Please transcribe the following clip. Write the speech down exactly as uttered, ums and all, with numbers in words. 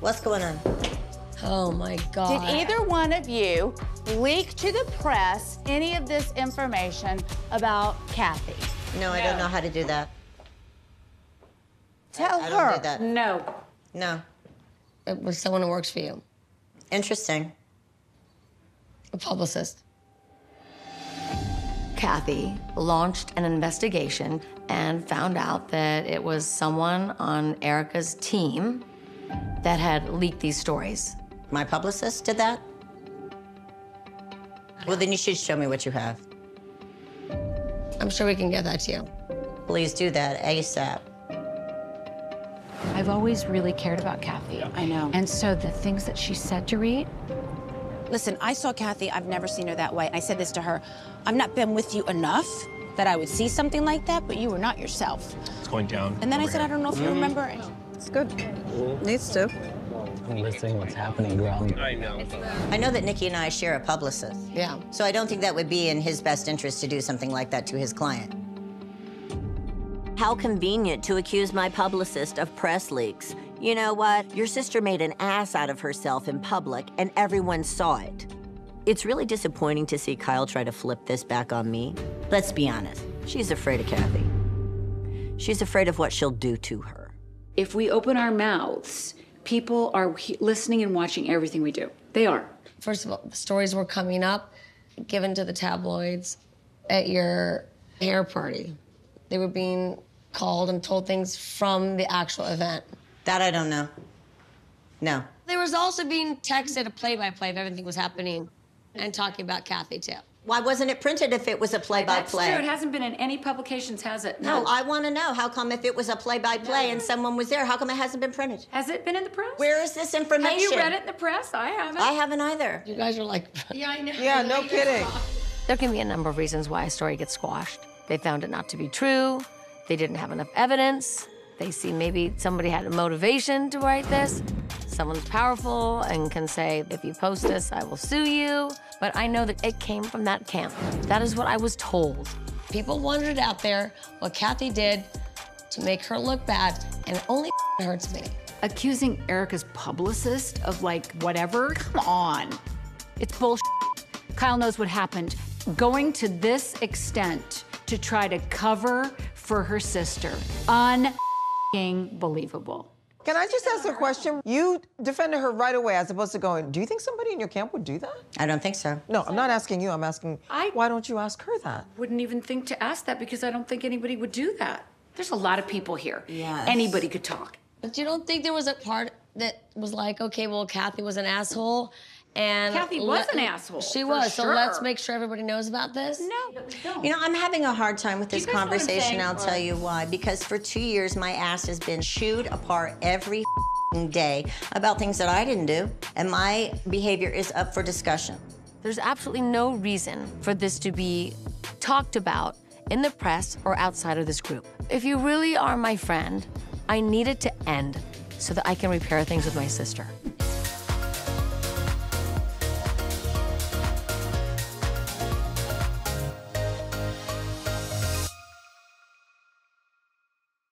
What's going on? Oh, my God. Did either one of you leak to the press any of this information about Kathy? No, no. I don't know how to do that. Tell I, I her. I don't do that. No. No. It was someone who works for you. Interesting. A publicist. Kathy launched an investigation and found out that it was someone on Erica's team that had leaked these stories. My publicist did that? Well, then you should show me what you have. I'm sure we can get that to you. Please do that ASAP. I've always really cared about Kathy. Yeah. I know. And so the things that she said to Reed. Listen, I saw Kathy. I've never seen her that way. I said this to her. I've not been with you enough that I would see something like that, but you were not yourself. It's going down. And then I said, here. I don't know if you remember. Mm. It's good. Needs to. I'm missing what's happening, ground. I know. I know that Nikki and I share a publicist. Yeah. So I don't think that would be in his best interest to do something like that to his client. How convenient to accuse my publicist of press leaks. You know what? Your sister made an ass out of herself in public, and everyone saw it. It's really disappointing to see Kyle try to flip this back on me. Let's be honest. She's afraid of Kathy. She's afraid of what she'll do to her. If we open our mouths, people are listening and watching everything we do. They are. First of all, the stories were coming up, given to the tabloids at your hair party. They were being called and told things from the actual event. That I don't know. No. There was also being texted a play-by-play of everything was happening and talking about Kathy, too. Why wasn't it printed if it was a play-by-play? That's true. It hasn't been in any publications, has it? No. No, I want to know. How come if it was a play-by-play no. and someone was there, how come it hasn't been printed? Has it been in the press? Where is this information? Have you read it in the press? I haven't. I haven't either. You guys are like... Yeah, I know. Yeah, no kidding. There can be a number of reasons why a story gets squashed. They found it not to be true. They didn't have enough evidence. They see maybe somebody had a motivation to write this. Someone's powerful and can say, if you post this, I will sue you. But I know that it came from that camp. That is what I was told. People wondered out there what Kathy did to make her look bad, and it only hurts me. Accusing Erica's publicist of, like, whatever? Come on. It's bullshit. Kyle knows what happened. Going to this extent to try to cover for her sister. Un- Believable. Can I just ask a question? You defended her right away as opposed to going, do you think somebody in your camp would do that? I don't think so. No, I'm not asking you. I'm asking, I why don't you ask her that? Wouldn't even think to ask that because I don't think anybody would do that. There's a lot of people here. Yes. Anybody could talk. But you don't think there was a part that was like, okay, well, Kathy was an asshole. And Kathy was an asshole. She was, sure. So let's make sure everybody knows about this. No, don't. You know, I'm having a hard time with this conversation. I'll tell you why. Because for two years, my ass has been chewed apart every day about things that I didn't do, and my behavior is up for discussion. There's absolutely no reason for this to be talked about in the press or outside of this group. If you really are my friend, I need it to end so that I can repair things with my sister.